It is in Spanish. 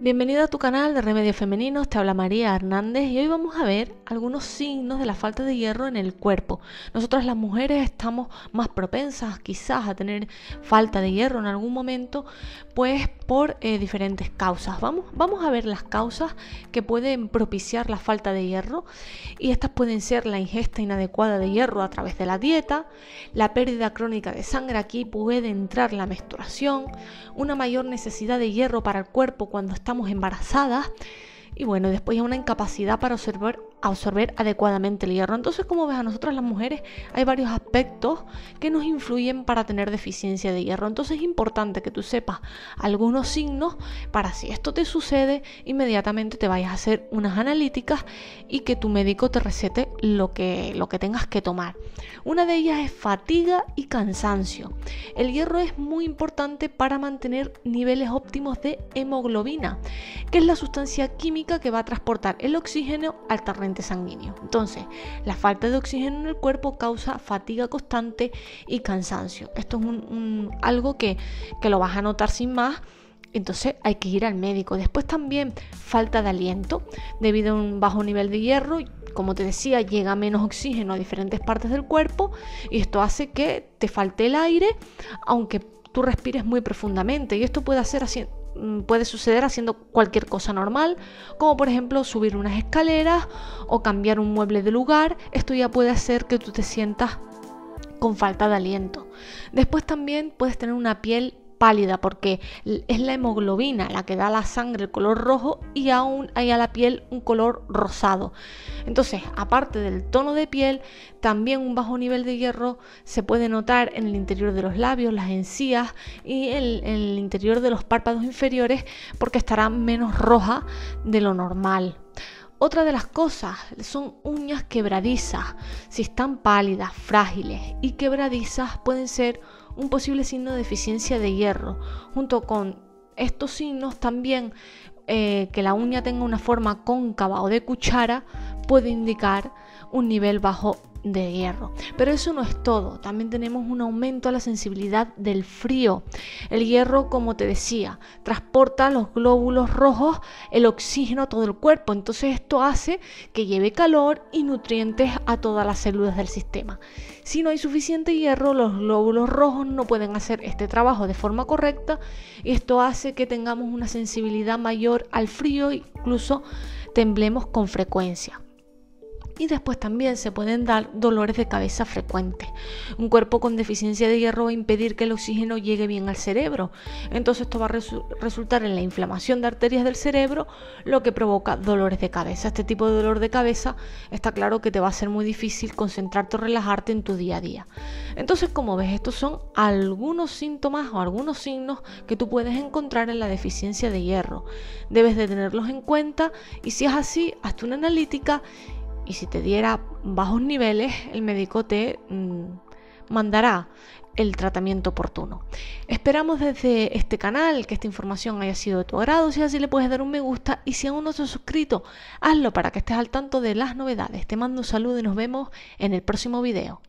Bienvenido a tu canal de Remedios Femeninos, te habla María Hernández y hoy vamos a ver algunos signos de la falta de hierro en el cuerpo. Nosotras las mujeres estamos más propensas quizás a tener falta de hierro en algún momento, pues por diferentes causas. Vamos a ver las causas que pueden propiciar la falta de hierro, y estas pueden ser la ingesta inadecuada de hierro a través de la dieta, la pérdida crónica de sangre, aquí puede entrar la menstruación, una mayor necesidad de hierro para el cuerpo cuando estamos embarazadas y bueno, después hay una incapacidad para absorber adecuadamente el hierro. Entonces, como ves, a nosotras las mujeres hay varios aspectos que nos influyen para tener deficiencia de hierro. Entonces es importante que tú sepas algunos signos para, si esto te sucede, inmediatamente te vayas a hacer unas analíticas y que tu médico te recete lo que tengas que tomar. Una de ellas es fatiga y cansancio. El hierro es muy importante para mantener niveles óptimos de hemoglobina, que es la sustancia química que va a transportar el oxígeno al torrente sanguíneo. Entonces, la falta de oxígeno en el cuerpo causa fatiga constante y cansancio. Esto es algo que lo vas a notar sin más, entonces hay que ir al médico. Después también falta de aliento debido a un bajo nivel de hierro. Como te decía, llega menos oxígeno a diferentes partes del cuerpo y esto hace que te falte el aire, aunque tú respires muy profundamente, y esto puede hacer así. Puede suceder haciendo cualquier cosa normal, como por ejemplo subir unas escaleras o cambiar un mueble de lugar. Esto ya puede hacer que tú te sientas con falta de aliento. Después también puedes tener una piel pálida, porque es la hemoglobina la que da a la sangre el color rojo y aún hay a la piel un color rosado. Entonces, aparte del tono de piel, también un bajo nivel de hierro se puede notar en el interior de los labios, las encías y en el interior de los párpados inferiores, porque estará menos roja de lo normal. Otra de las cosas son uñas quebradizas. Si están pálidas, frágiles y quebradizas, pueden ser un posible signo de deficiencia de hierro. Junto con estos signos también que la uña tenga una forma cóncava o de cuchara puede indicar un nivel bajo de hierro. Pero eso no es todo, también tenemos un aumento a la sensibilidad del frío. El hierro, como te decía, transporta los glóbulos rojos, el oxígeno a todo el cuerpo, entonces esto hace que lleve calor y nutrientes a todas las células del sistema. Si no hay suficiente hierro, los glóbulos rojos no pueden hacer este trabajo de forma correcta y esto hace que tengamos una sensibilidad mayor al frío, incluso temblemos con frecuencia. Y después también se pueden dar dolores de cabeza frecuentes. Un cuerpo con deficiencia de hierro va a impedir que el oxígeno llegue bien al cerebro. Entonces esto va a resultar en la inflamación de arterias del cerebro, lo que provoca dolores de cabeza. Este tipo de dolor de cabeza está claro que te va a ser muy difícil concentrarte o relajarte en tu día a día. Entonces, como ves, estos son algunos síntomas o algunos signos que tú puedes encontrar en la deficiencia de hierro. Debes de tenerlos en cuenta y si es así, hazte una analítica. Y si te diera bajos niveles, el médico te mandará el tratamiento oportuno. Esperamos desde este canal que esta información haya sido de tu agrado. Si es así, le puedes dar un me gusta, y si aún no te has suscrito, hazlo para que estés al tanto de las novedades. Te mando un saludo y nos vemos en el próximo video.